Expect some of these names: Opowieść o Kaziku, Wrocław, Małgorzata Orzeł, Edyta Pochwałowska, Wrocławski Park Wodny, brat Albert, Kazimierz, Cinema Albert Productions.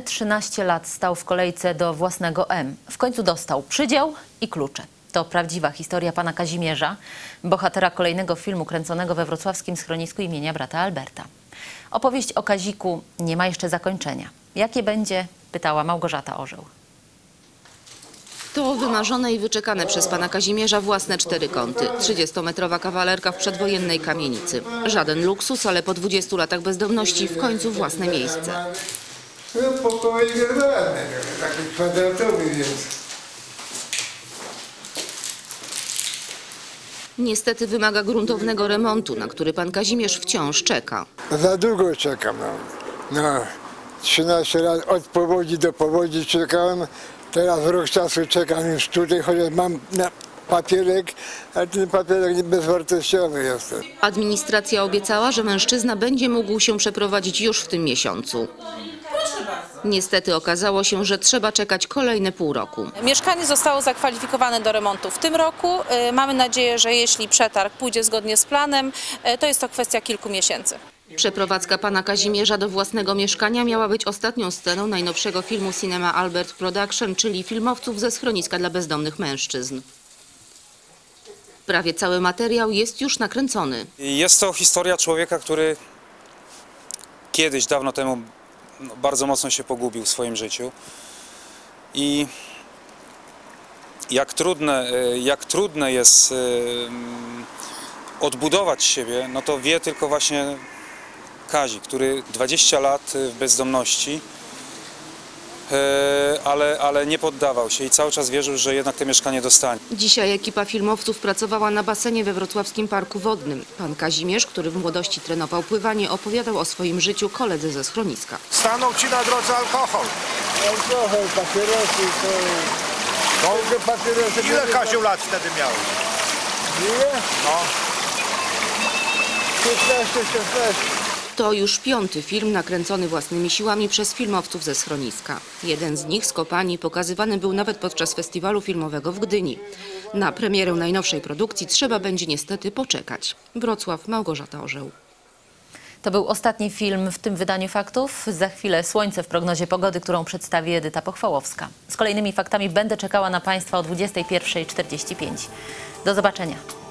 13 lat stał w kolejce do własnego M. W końcu dostał przydział i klucze. To prawdziwa historia pana Kazimierza, bohatera kolejnego filmu kręconego we wrocławskim schronisku imienia brata Alberta. Opowieść o Kaziku nie ma jeszcze zakończenia. Jakie będzie, pytała Małgorzata Orzeł. To wymarzone i wyczekane przez pana Kazimierza własne cztery kąty. 30-metrowa kawalerka w przedwojennej kamienicy. Żaden luksus, ale po 20 latach bezdomności w końcu własne miejsce. No, pokój wygodny, taki kwadratowy, więc... Niestety wymaga gruntownego remontu, na który pan Kazimierz wciąż czeka. Za długo czekam. No, 13 lat od powodzi do powodzi czekałem. Teraz rok czasu czekam już tutaj, chociaż mam na papierek, ale ten papierek bezwartościowy jest. Administracja obiecała, że mężczyzna będzie mógł się przeprowadzić już w tym miesiącu. Niestety okazało się, że trzeba czekać kolejne pół roku. Mieszkanie zostało zakwalifikowane do remontu w tym roku. Mamy nadzieję, że jeśli przetarg pójdzie zgodnie z planem, to jest to kwestia kilku miesięcy. Przeprowadzka pana Kazimierza do własnego mieszkania miała być ostatnią sceną najnowszego filmu Cinema Albert Productions, czyli filmowców ze schroniska dla bezdomnych mężczyzn. Prawie cały materiał jest już nakręcony. Jest to historia człowieka, który kiedyś, dawno temu, bardzo mocno się pogubił w swoim życiu i jak trudne jest odbudować siebie, no to wie tylko właśnie Kazi, który 20 lat w bezdomności, ale nie poddawał się i cały czas wierzył, że jednak to mieszkanie dostanie. Dzisiaj ekipa filmowców pracowała na basenie we Wrocławskim Parku Wodnym. Pan Kazimierz, który w młodości trenował pływanie, opowiadał o swoim życiu koledze ze schroniska. Stanął ci na drodze alkohol. Alkohol, papierosy, papierosy. Ile Kaziu lat wtedy miał? Ile? No. 15. To już 5. film nakręcony własnymi siłami przez filmowców ze schroniska. Jeden z nich z Kopani pokazywany był nawet podczas festiwalu filmowego w Gdyni. Na premierę najnowszej produkcji trzeba będzie niestety poczekać. Wrocław, Małgorzata Orzeł. To był ostatni film w tym wydaniu faktów. Za chwilę słońce w prognozie pogody, którą przedstawi Edyta Pochwałowska. Z kolejnymi faktami będę czekała na państwa o 21:45. Do zobaczenia.